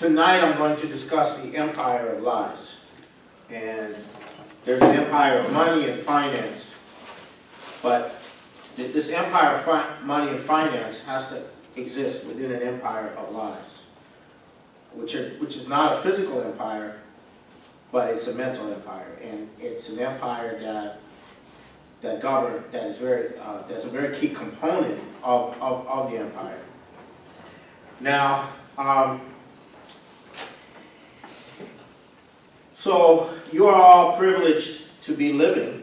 Tonight I'm going to discuss the empire of lies. And there's an empire of money and finance, but this empire of money and finance has to exist within an empire of lies, which is not a physical empire, but it's a mental empire, and it's an empire that's a very key component of the empire. Now, so you are all privileged to be living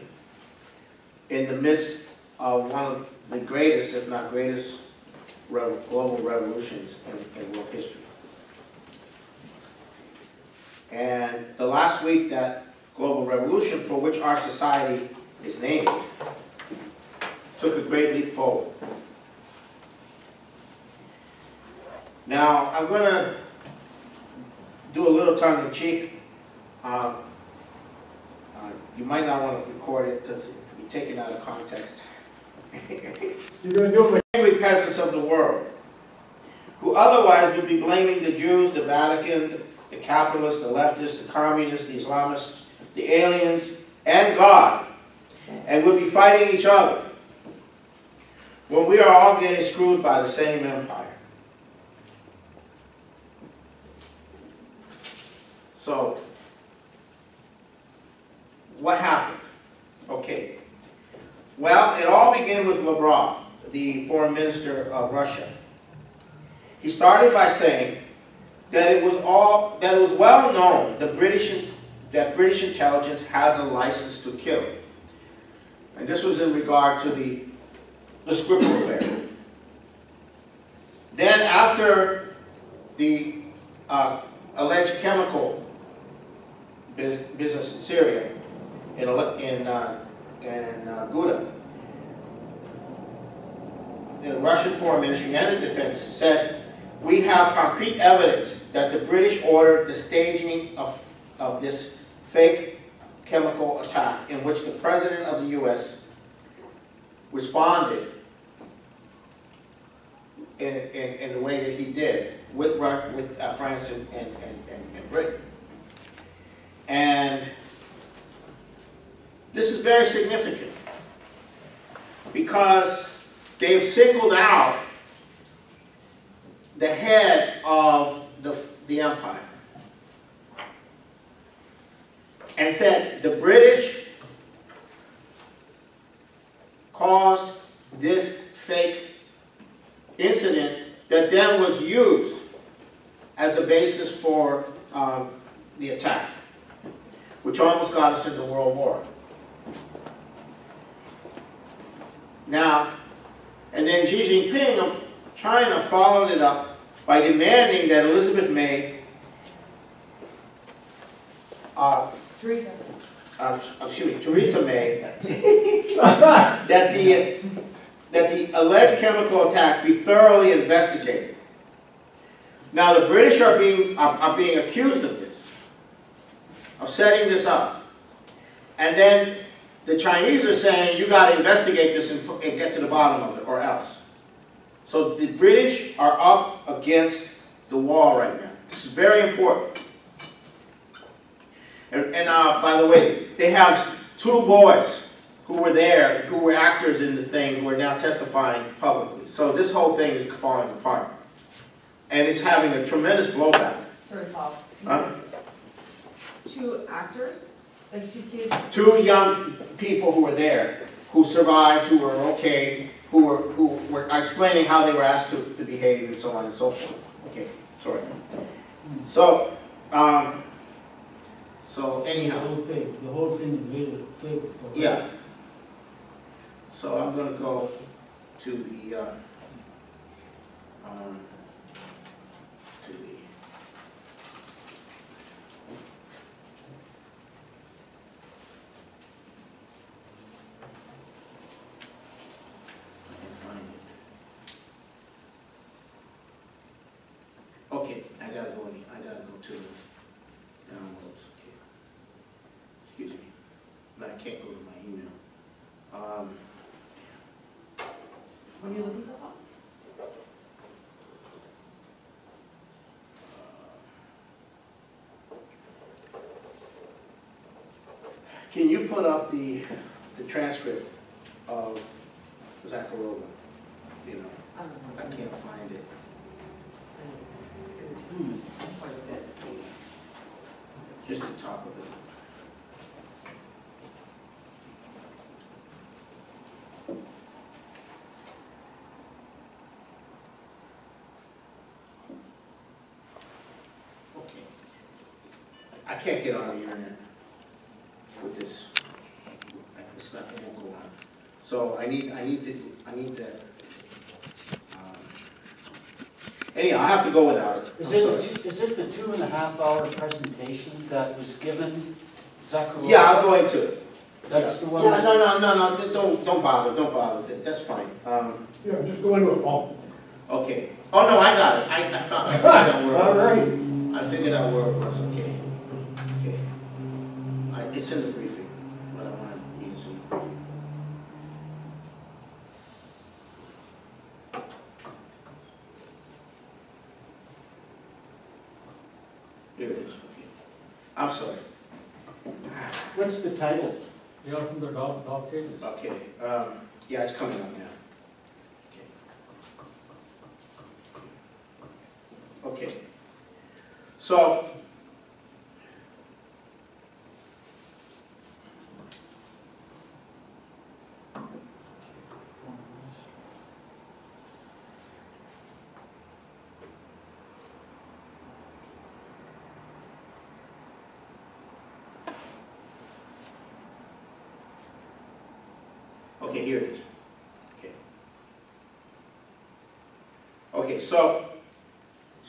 in the midst of one of the greatest, if not greatest, global revolutions in world history. And the last week, that global revolution for which our society is named took a great leap forward. Now, I'm going to do a little tongue-in-cheek. You might not want to record it because it could be taken out of context. You're going to do it. Angry peasants of the world, who otherwise would be blaming the Jews, the Vatican, the capitalists, the leftists, the communists, the Islamists, the aliens, and God, and would be fighting each other, when we are all getting screwed by the same empire. So, what happened? Okay. Well, it all began with Lavrov, the foreign minister of Russia. He started by saying that it was well known that British intelligence has a license to kill. And this was in regard to the Skripal affair. Then after the alleged chemical business in Syria, in Ghouta, the Russian Foreign Ministry and the Defense said, we have concrete evidence that the British ordered the staging of this fake chemical attack in which the President of the U.S. responded in the way that he did with France and Britain. And this is very significant because they've singled out the head of the empire and said the British caused this fake incident that then was used as the basis for the attack, which almost got us into World War. Now, and then Xi Jinping of China followed it up by demanding that Elizabeth May, Teresa May, that the alleged chemical attack be thoroughly investigated. Now the British are being accused of this, of setting this up, and then the Chinese are saying, you got to investigate this and get to the bottom of it, or else. So the British are up against the wall right now. This is very important. And by the way, they have two boys who were there, who were actors in the thing, who are now testifying publicly. So this whole thing is falling apart. And it's having a tremendous blowback. Sorry, Paul. Huh? Two actors? Like two kids? Two young people who were there, who survived, who were okay, who were explaining how they were asked to behave and so on and so forth. Okay, sorry. So, anyhow. The whole thing is really fake. Okay. Yeah. So I'm going to go to the, okay, I gotta go to downloads. Okay. Excuse me, but I can't go to my email. What are you looking for? Can you put up the transcript of Zakharova? You know, I can't find it. It's going to take quite a bit. Just the top of it. I can't get on the internet with this. It's not, it won't go on. So I need that. Anyhow, I'll have to go without it. Is it the 2.5 hour presentation that was given, Zakharova? Yeah, I'll go into it. That's the one. Yeah, no, don't bother. That's fine. Yeah, just go into it, Paul. Okay. Oh no, I got it. I figured out where it was. Okay. It's in the briefing. What I want to need is in the briefing. Here it is. Okay. I'm sorry. What's the title? They are from the dog pages. Okay. Yeah, it's coming up now. Okay. Okay. So. Okay, here it is. Okay. Okay, so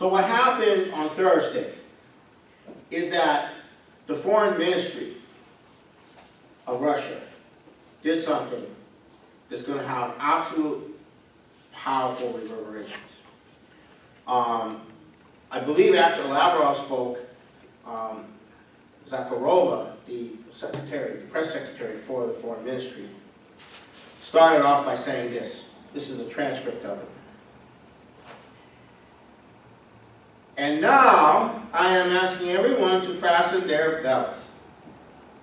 what happened on Thursday is that the Foreign Ministry of Russia did something that's going to have absolute powerful reverberations. I believe after Lavrov spoke, Zakharova, the press secretary for the Foreign Ministry, started off by saying this. This is a transcript of it. And now I am asking everyone to fasten their belts.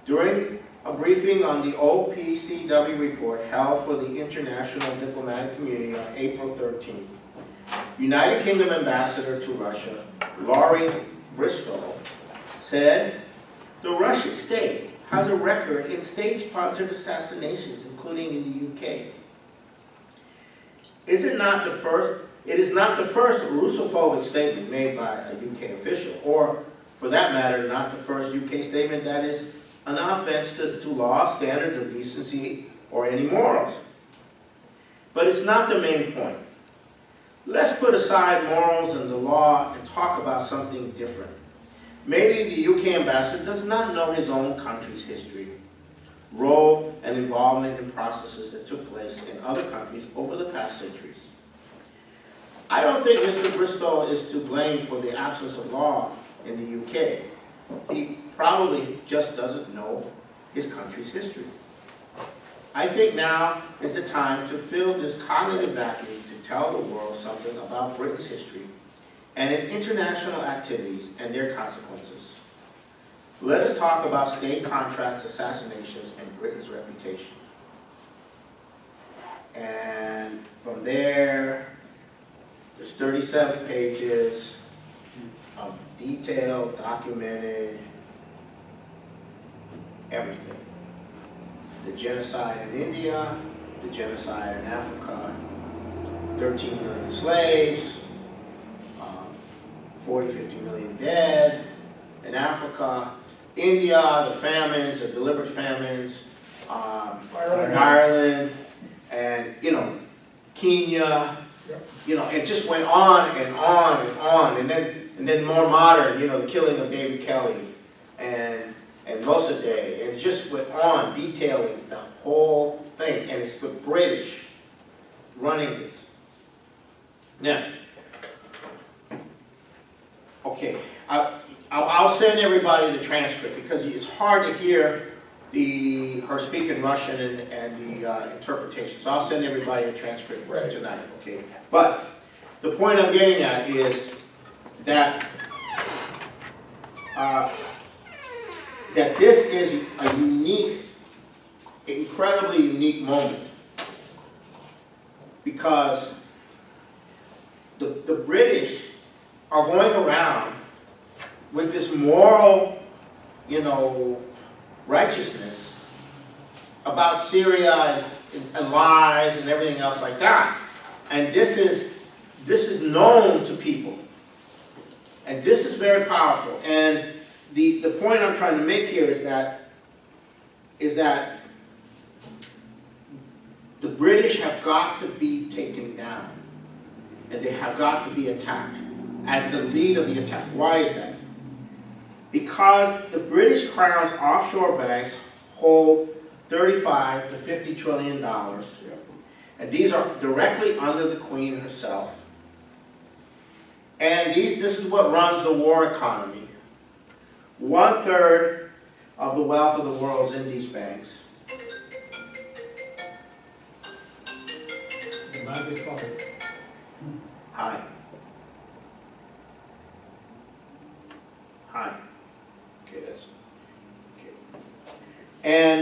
During a briefing on the OPCW report held for the international diplomatic community on April 13th, United Kingdom Ambassador to Russia, Laurie Bristow, said, the Russian state has a record in state-sponsored assassinations, including in the UK. It is not the first Russophobic statement made by a UK official, or for that matter, not the first UK statement that is an offense to law, standards of decency, or any morals. But it's not the main point. Let's put aside morals and the law and talk about something different. Maybe the UK ambassador does not know his own country's history, role, and involvement in processes that took place in other countries over the past centuries. I don't think Mr. Bristow is to blame for the absence of law in the UK. He probably just doesn't know his country's history. I think now is the time to fill this cognitive vacuum to tell the world something about Britain's history and its international activities and their consequences. Let us talk about state contracts, assassinations, and Britain's reputation. And from there, there's 37 pages of detailed, documented everything. The genocide in India, the genocide in Africa, 13 million slaves, 40–50 million dead in Africa, India, the famines, the deliberate famines, Ireland, and Kenya, it just went on and on and on, and then more modern, the killing of David Kelly and Mosaddegh, and it just went on detailing the whole thing, and it's the British running this. Now. Okay, I'll send everybody the transcript because it's hard to hear her speak in Russian and the interpretation. So I'll send everybody a transcript tonight, okay? But the point I'm getting at is that that this is a unique, incredibly unique moment, because the British are going around with this moral, you know, righteousness about Syria and lies and everything else like that. And this is known to people. And this is very powerful. And the point I'm trying to make here is that the British have got to be taken down. And they have got to be attacked as the lead of the attack. Why is that? Because the British Crown's offshore banks hold $35 to $50 trillion. And these are directly under the Queen herself. And this is what runs the war economy. 1/3 of the wealth of the world's in these banks. Hi. Okay, that's okay. And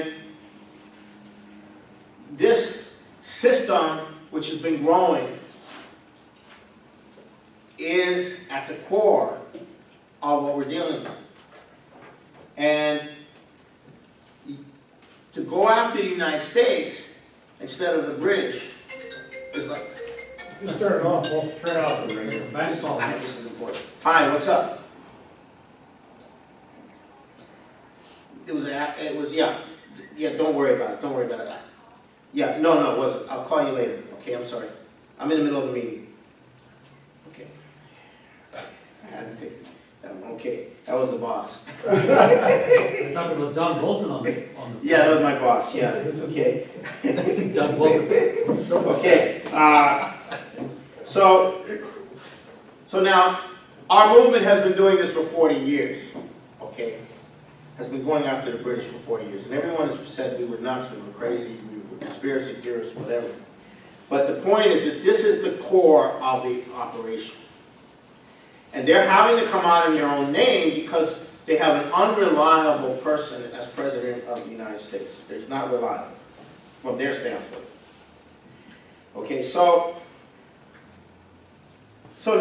this system, which has been growing, is at the core of what we're dealing with. And to go after the United States instead of the British is like... Just turn it off. We'll turn off the radio. This is important. Hi, what's up? It was, yeah, don't worry about it. Don't worry about it. Yeah, no, it wasn't. I'll call you later. Okay, I'm sorry. I'm in the middle of the meeting. Okay. I had to take it. Okay, that was the boss. I thought it was Doug Bolton on the yeah, that was my boss, yeah. Okay. Doug Bolton. Okay. So now, our movement has been doing this for 40 years, okay? Has been going after the British for 40 years. And everyone has said we were nuts, we were crazy, we were conspiracy theorists, whatever. But the point is that this is the core of the operation. And they're having to come out in their own name because they have an unreliable person as President of the United States. It's not reliable from their standpoint. Okay, so if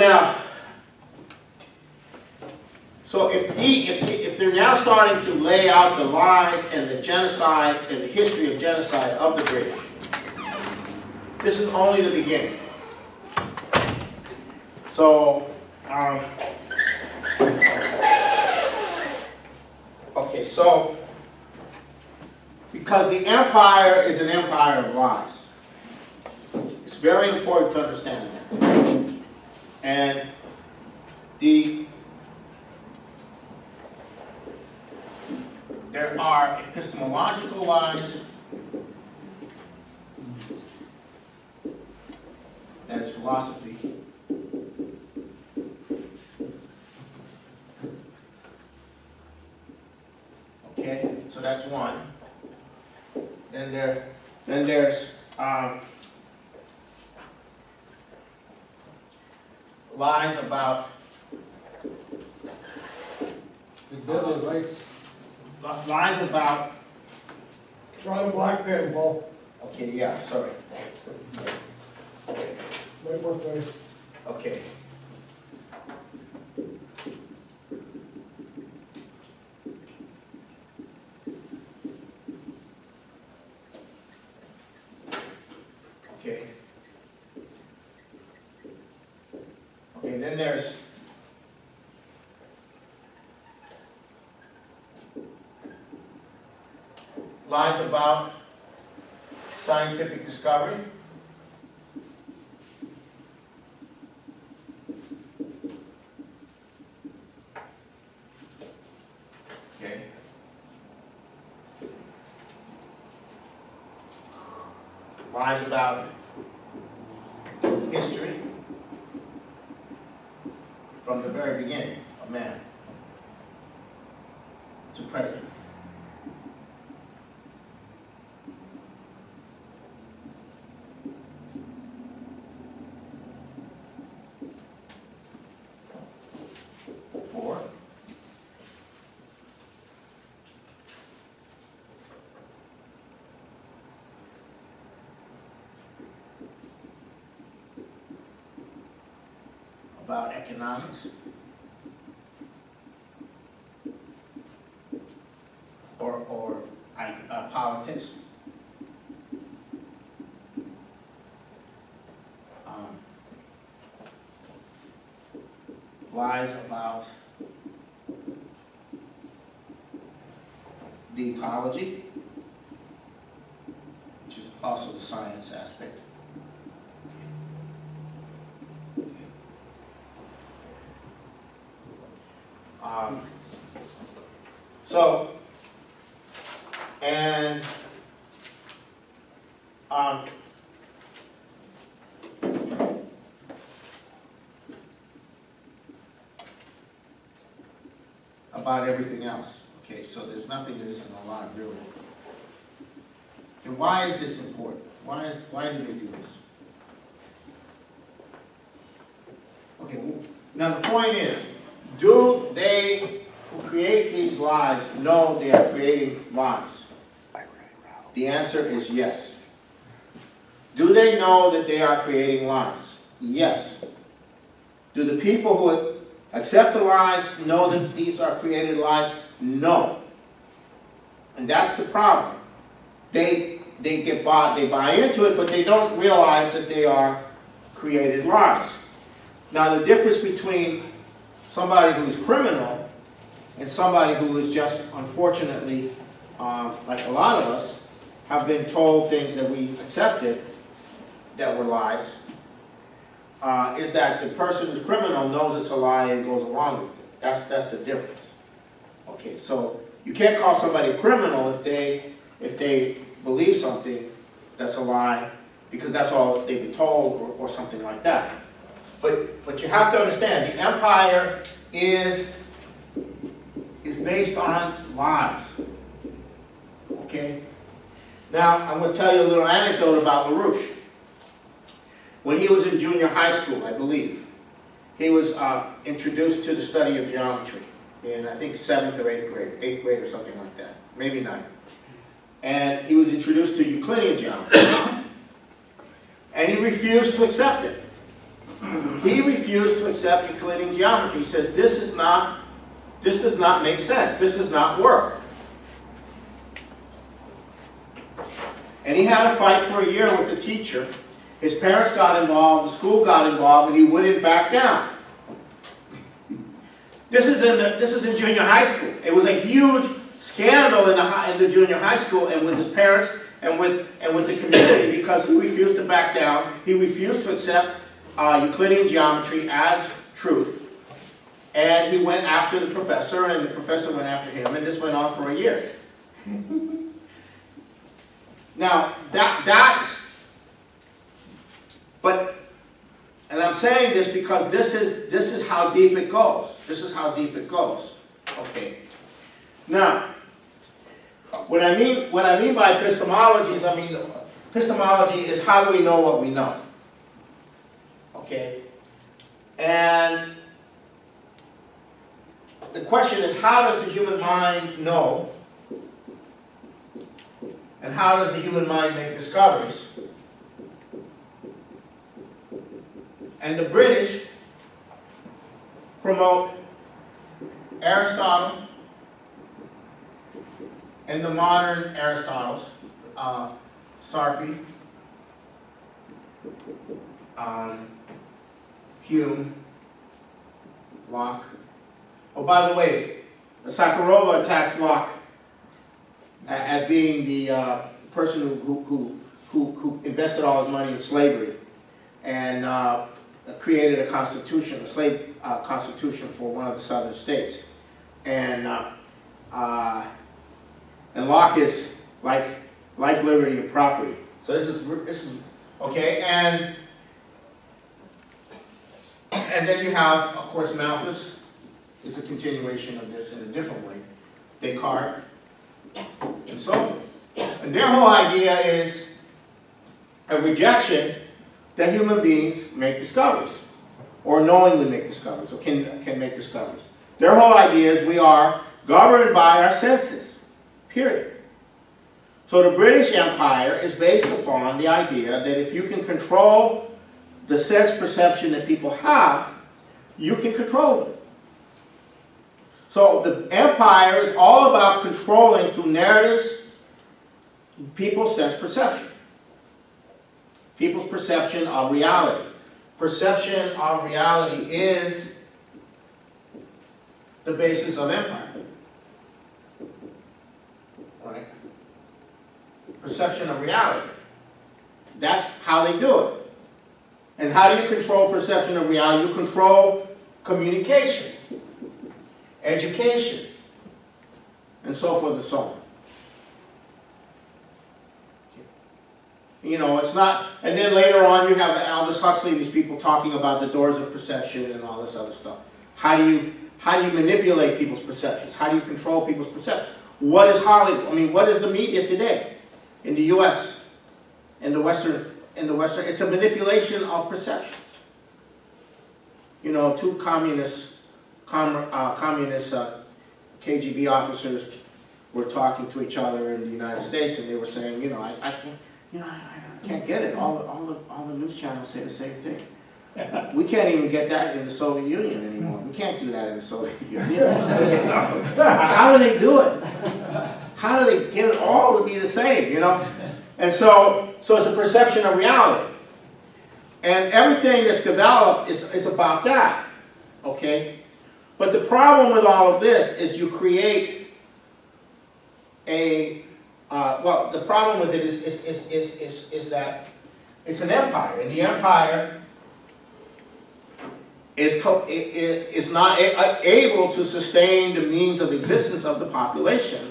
they're now starting to lay out the lies and the genocide and the history of genocide of the British, this is only the beginning. So. Okay, so because the empire is an empire of lies, it's very important to understand that. And there are epistemological lies. That's philosophy. Okay, so that's one. Then there's lies about the Bill of Rights. Lies about trying to black people. Okay, yeah, sorry. My birthday. Okay. Then there's lies about scientific discovery. Okay. Lies about history. From the very beginning of man to present. about economics or politics. Lies about the ecology, which is also the science aspect. About everything else. Okay, so there's nothing that isn't alive, really. And why is this important? Why do they do this? Okay, now the point is, do they who create these lies know they are creating lies? The answer is yes. Do they know that they are creating lies? Yes. Do the people who accept the lies know that these are created lies? No. And that's the problem. They buy into it, but they don't realize that they are created lies. Now the difference between somebody who's criminal and somebody who is just, unfortunately, like a lot of us, have been told things that we accepted that were lies, is that the person who's criminal knows it's a lie and goes along with it. That's the difference. Okay, so you can't call somebody a criminal if they believe something that's a lie because that's all they've been told or something like that. But you have to understand, the empire is based on lies. Okay? Now I'm going to tell you a little anecdote about LaRouche. When he was in junior high school, I believe, he was introduced to the study of geometry in, I think, 7th or 8th grade, 8th grade or something like that, maybe 9th. And he was introduced to Euclidean geometry. And he refused to accept it. He refused to accept Euclidean geometry. He says, this does not make sense. This does not work. And he had a fight for a year with the teacher. His parents got involved, the school got involved, and he wouldn't back down. This is in junior high school. It was a huge scandal in the junior high school, and with his parents and with the community, because he refused to back down. He refused to accept Euclidean geometry as truth, and he went after the professor, and the professor went after him, and this went on for a year. Now that's. But, and I'm saying this because this is how deep it goes. This is how deep it goes. Okay. Now, what I mean by epistemology is, I mean, epistemology is how do we know what we know? Okay. And the question is, how does the human mind know? And how does the human mind make discoveries? And the British promote Aristotle and the modern Aristotles, Sartre, Hume, Locke. Oh, by the way, Zakharova attacks Locke as being the person who invested all his money in slavery and created a constitution, a slave constitution for one of the southern states, and Locke is like life, liberty, and property. So this is okay, and then you have, of course, Malthus is a continuation of this in a different way, Descartes, and so forth, and their whole idea is a rejection that human beings make discoveries, or knowingly make discoveries, or can make discoveries. Their whole idea is we are governed by our senses, period. So the British Empire is based upon the idea that if you can control the sense perception that people have, you can control them. So the empire is all about controlling through narratives people's sense perception. People's perception of reality. Perception of reality is the basis of empire. Right? Perception of reality. That's how they do it. And how do you control perception of reality? You control communication, education, and so forth and so on. You know, it's not, and then later on you have Aldous Huxley, these people talking about the doors of perception and all this other stuff. How do you manipulate people's perceptions? How do you control people's perceptions? What is Hollywood? I mean, what is the media today in the US, in the Western, it's a manipulation of perceptions. You know, two communist KGB officers were talking to each other in the United States, and they were saying, you know, I can't get it. All the news channels say the same thing. We can't even get that in the Soviet Union anymore. We can't do that in the Soviet Union. How do they do it? How do they get it all to be the same, you know? And so it's a perception of reality. And everything that's developed is about that, okay? But the problem with all of this is you create a... well, the problem with it is that it's an empire, and the empire is not able to sustain the means of existence of the population,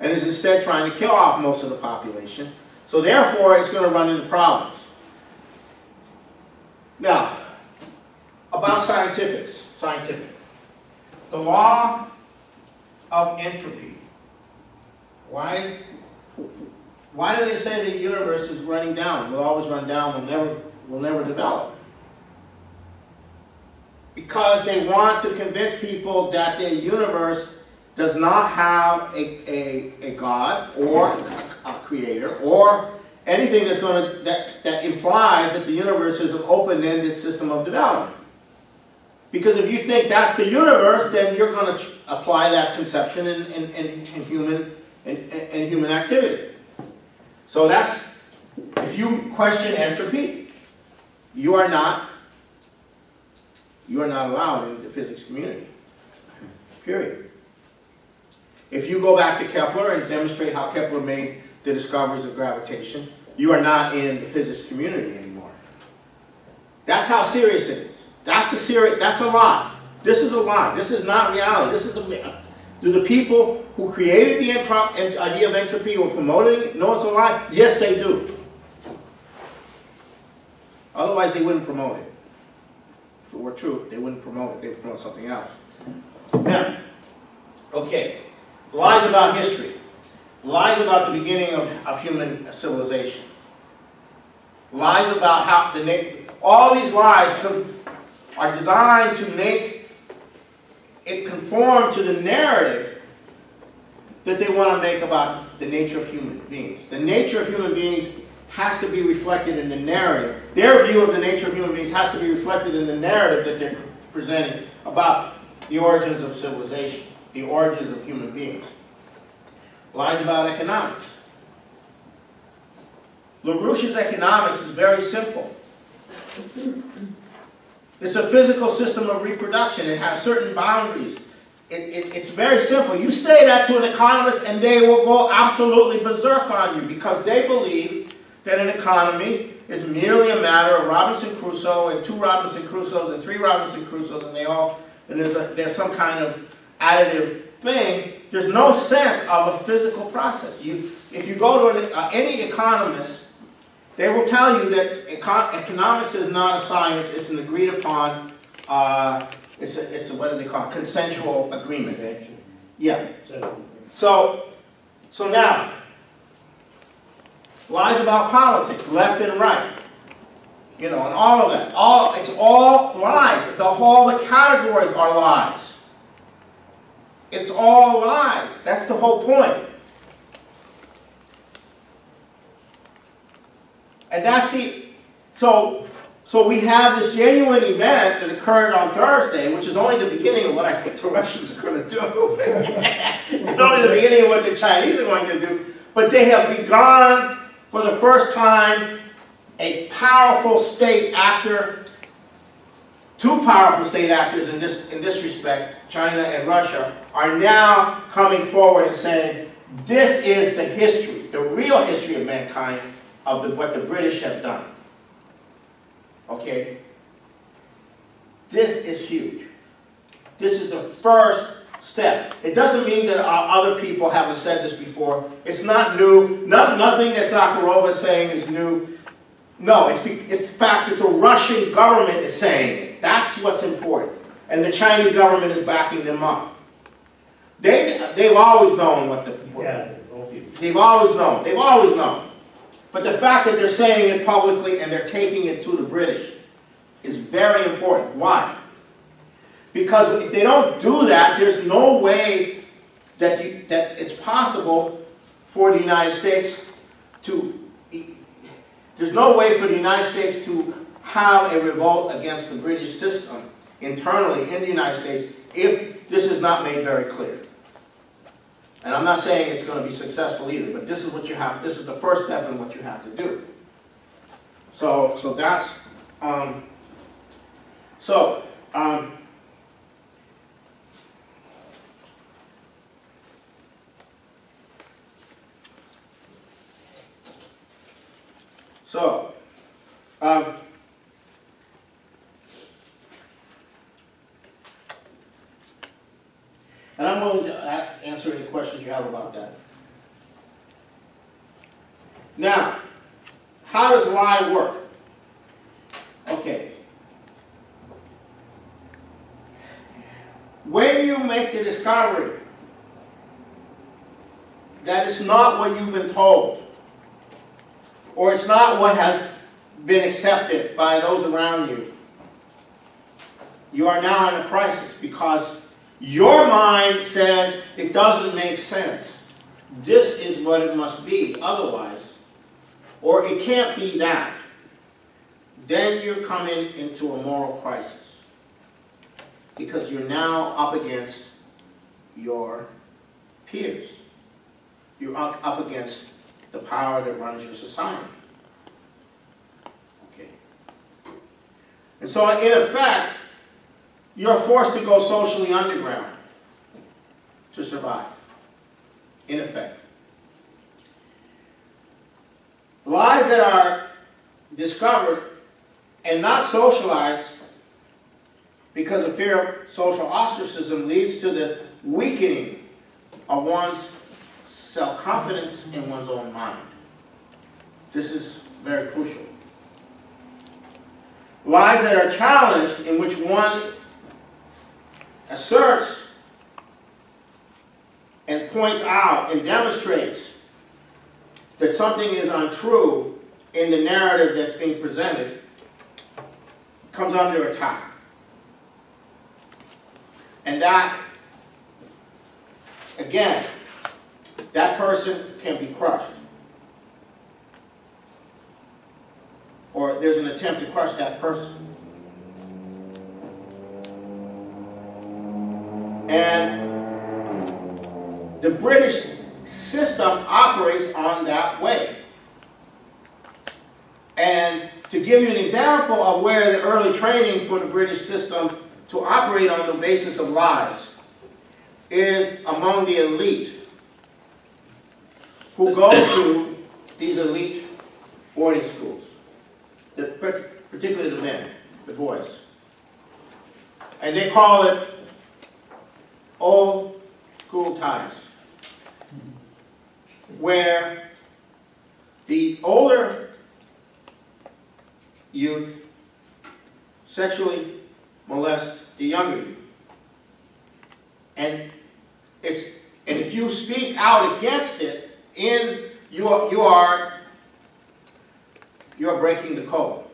and is instead trying to kill off most of the population. So therefore, it's going to run into problems. Now, about scientific. The law of entropy. Why do they say the universe is running down? Will always run down, will never develop. Because they want to convince people that their universe does not have a God or a creator or anything that's going to that implies that the universe is an open-ended system of development. Because if you think that's the universe, then you're going to apply that conception in human and human activity. So that's, if you question entropy, you are not allowed in the physics community, period. If you go back to Kepler and demonstrate how Kepler made the discoveries of gravitation, you are not in the physics community anymore. That's how serious it is. That's a lie. This is a lie. This is not reality. This is a myth. Do the people who created the idea of entropy or promoted it know it's a lie? Yes, they do. Otherwise, they wouldn't promote it. If it were true, they wouldn't promote it. They would promote something else. Now, okay, lies about history. Lies about the beginning of human civilization. Lies about how the all these lies are designed to make it conformed to the narrative that they want to make about the nature of human beings. The nature of human beings has to be reflected in the narrative. Their view of the nature of human beings has to be reflected in the narrative that they're presenting about the origins of civilization, the origins of human beings. Lies about economics. LaRouche's economics is very simple. It's a physical system of reproduction. It has certain boundaries. It's very simple. You say that to an economist and they will go absolutely berserk on you because they believe that an economy is merely a matter of Robinson Crusoe and two Robinson Crusoes and three Robinson Crusoes and there's some kind of additive thing. There's no sense of a physical process. If you go to any economist, they will tell you that economics is not a science, it's an agreed upon, it's a, what do they call it, consensual agreement. Yeah. So now, lies about politics, left and right, you know, and all of that. It's all lies. The categories are lies. It's all lies. That's the whole point. And that's the, so So we have this genuine event that occurred on Thursday, which is only the beginning of what I think the Russians are going to do. It's only the beginning of what the Chinese are going to do. But they have begun, for the first time, a powerful state actor, two powerful state actors in this respect, China and Russia, are now coming forward and saying, this is the history, the real history of mankind, of what the British have done. Okay, this is huge. This is the first step. It doesn't mean that other people haven't said this before. It's not new. Nothing that Zakharova is saying is new. No, it's the fact that the Russian government is saying it. That's what's important. And the Chinese government is backing them up. They've always known what the... They've always known. But the fact that they're saying it publicly and they're taking it to the British is very important. Why? Because if they don't do that, there's no way that, that it's possible for the United States to... There's no way for the United States to have a revolt against the British system internally in the United States if this is not made very clear. And I'm not saying it's going to be successful either, but this is what you have. This is the first step in what you have to do. So that's and I'm willing to answer any questions you have about that. Now, how does lie work? Okay. When you make the discovery that it's not what you've been told, or it's not what has been accepted by those around you, you are now in a crisis because your mind says it doesn't make sense. This is what it must be, otherwise, or it can't be that. Then you're coming into a moral crisis because you're now up against your peers. You're up against the power that runs your society. Okay. And so, in effect, you're forced to go socially underground to survive, in effect. Lies that are discovered and not socialized because of fear of social ostracism leads to the weakening of one's self-confidence in one's own mind. This is very crucial. Lies that are challenged in which one asserts and points out and demonstrates that something is untrue in the narrative that's being presented comes under attack. And that, again, that person can be crushed. Or there's an attempt to crush that person. And the British system operates on that way. And to give you an example of where the early training for the British system to operate on the basis of lies is among the elite who go to these elite boarding schools, particularly the men, the boys. And they call it old school ties, where the older youth sexually molest the younger youth. And if you speak out against it, you are breaking the code.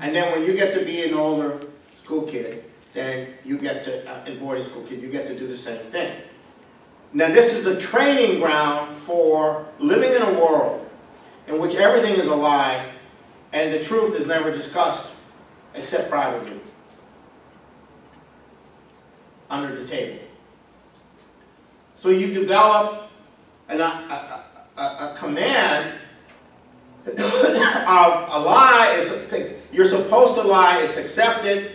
And then when you get to be an older school kid, then you get to, in boarding school kid, you get to do the same thing. Now this is the training ground for living in a world in which everything is a lie and the truth is never discussed except privately, under the table. So you develop a command of a lie is, you're supposed to lie, it's accepted,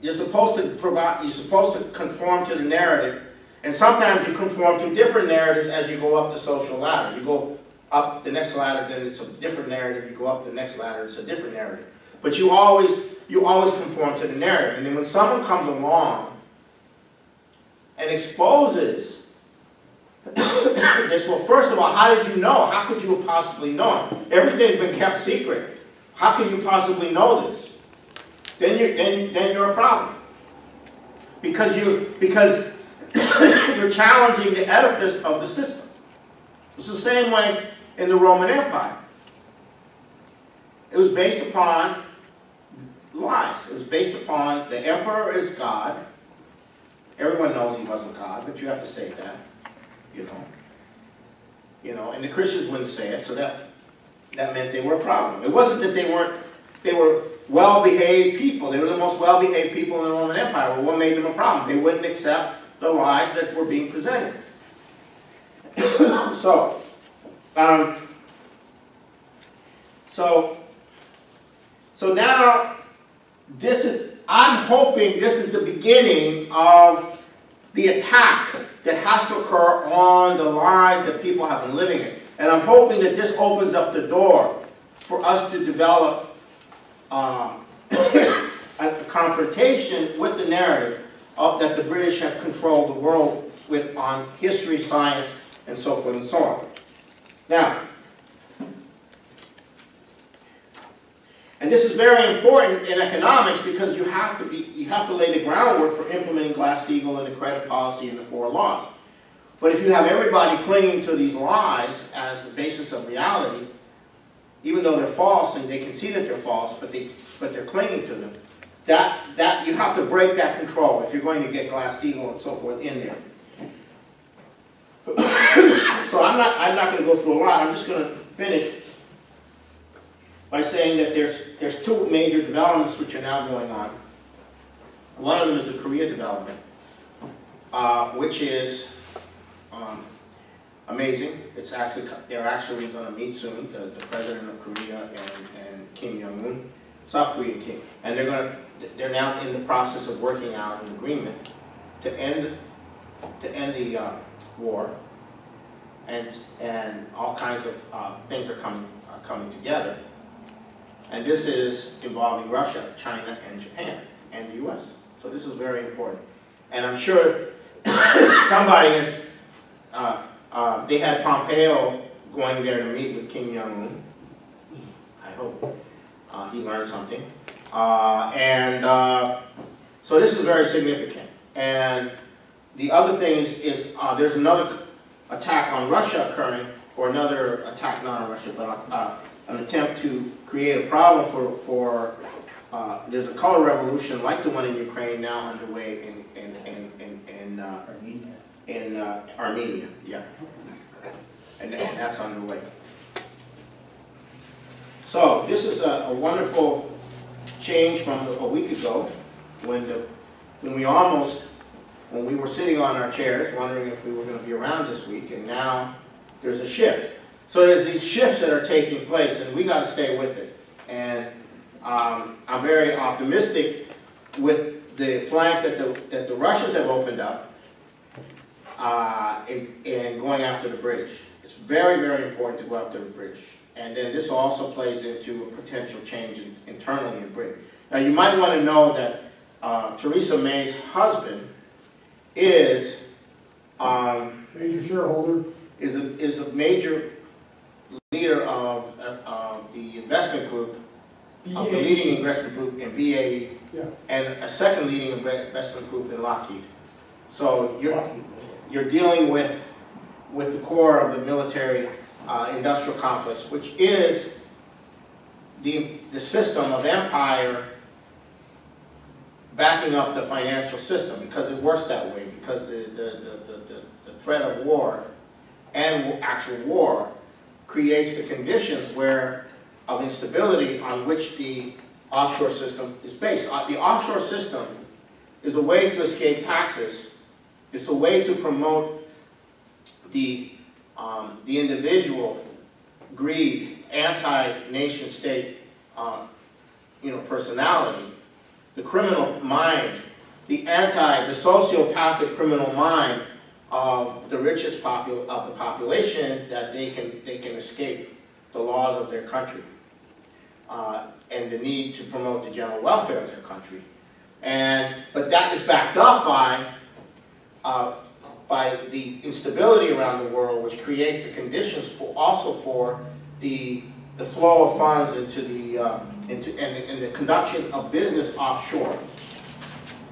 you're supposed to provide, you're supposed to conform to the narrative, and sometimes you conform to different narratives as you go up the social ladder. You go up the next ladder, then it's a different narrative, you go up the next ladder, it's a different narrative. But you always conform to the narrative. And then when someone comes along and exposes this, well, first of all, how did you know? How could you have possibly known? Everything's been kept secret. How can you possibly know this? Then you're a problem. Because you're challenging the edifice of the system. It's the same way in the Roman Empire. It was based upon lies. It was based upon the emperor is God. Everyone knows he wasn't God, but you have to say that, you know. You know, and the Christians wouldn't say it, so that meant they were a problem. It wasn't that they were well-behaved people. They were the most well-behaved people in the Roman Empire. Well, what made them a problem? They wouldn't accept the lies that were being presented. So now, I'm hoping this is the beginning of the attack that has to occur on the lies that people have been living in. And I'm hoping that this opens up the door for us to develop a confrontation with the narrative of that the British have controlled the world with on history, science, and so forth and so on. Now, and this is very important in economics because you have to lay the groundwork for implementing Glass-Steagall and the credit policy and the four laws. But if you have everybody clinging to these lies as the basis of reality, even though they're false and they can see that they're false, but they're clinging to them, that you have to break that control if you're going to get Glass-Steagall and so forth in there. So I'm not going to go through a lot. I'm just going to finish by saying that there's two major developments which are now going on. One of them is the Korea development, which is amazing. It's actually, they're actually going to meet soon, the president of Korea and Kim Jong-un, South Korean King, and they're now in the process of working out an agreement to end the war, and all kinds of things are coming together. And this is involving Russia, China, and Japan, and the U.S. So this is very important. And I'm sure somebody is, they had Pompeo going there to meet with Kim Jong-un. I hope he learned something. So this is very significant. And the other thing is there's another attack on Russia occurring, or another attack not on Russia, but an attempt to create a problem for there's a color revolution like the one in Ukraine now underway in Armenia. Armenia, yeah, and that's underway. So this is a wonderful change from a week ago when we were sitting on our chairs wondering if we were going to be around this week, and now there's a shift. So there's these shifts that are taking place, and we got to stay with it. And I'm very optimistic with the flank that the Russians have opened up in going after the British. It's very, very important to go after the British. And then this also plays into a potential change internally in Britain. Now you might want to know that Teresa May's husband is major shareholder. Is a major leader of the investment group, of the leading investment group in BAE, yeah, and a second leading investment group in Lockheed. So you're dealing with the core of the military industrial complex, which is the system of empire backing up the financial system, because it works that way, because the threat of war and actual war creates the conditions where of instability on which the offshore system is based. The offshore system is a way to escape taxes. It's a way to promote the individual greed, anti-nation state, personality, the criminal mind, the sociopathic criminal mind of the richest of the population, that they can escape the laws of their country and the need to promote the general welfare of their country. But that is backed up by the instability around the world, which creates the conditions for the flow of funds and the conduction of business offshore.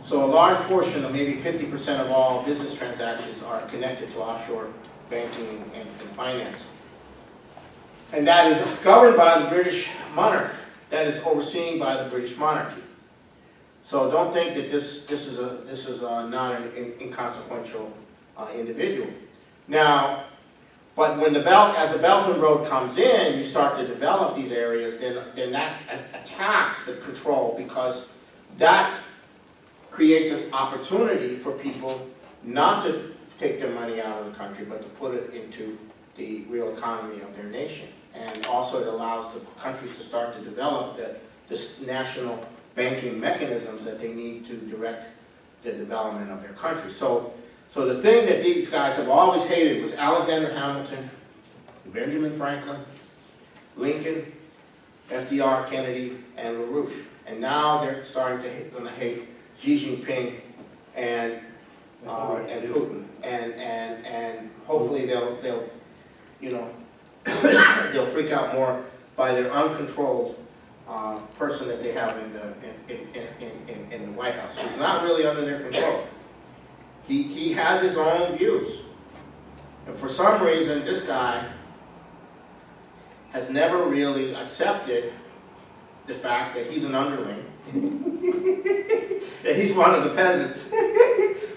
So a large portion, of maybe 50% of all business transactions, are connected to offshore banking and finance. And that is governed by the British monarch. That is overseen by the British monarchy. So don't think that this is not an inconsequential individual. Now, but when the Belt and Road comes in, you start to develop these areas. Then that attacks the control, because that creates an opportunity for people not to take their money out of the country, but to put it into the real economy of their nation. And also it allows the countries to start to develop this national banking mechanisms that they need to direct the development of their country. So the thing that these guys have always hated was Alexander Hamilton, Benjamin Franklin, Lincoln, FDR, Kennedy, and LaRouche. And now they're starting to hate Xi Jinping and Putin. And hopefully they'll they'll freak out more by their uncontrolled person that they have in the White House, who's not really under their control. He has his own views, and for some reason this guy has never really accepted the fact that he's an underling, that he's one of the peasants,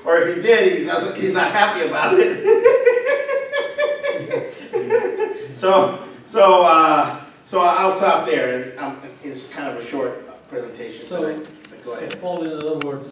or if he did, he's not happy about it. So I'll stop there, and it's kind of a short presentation. So, go ahead. Paul, in other words.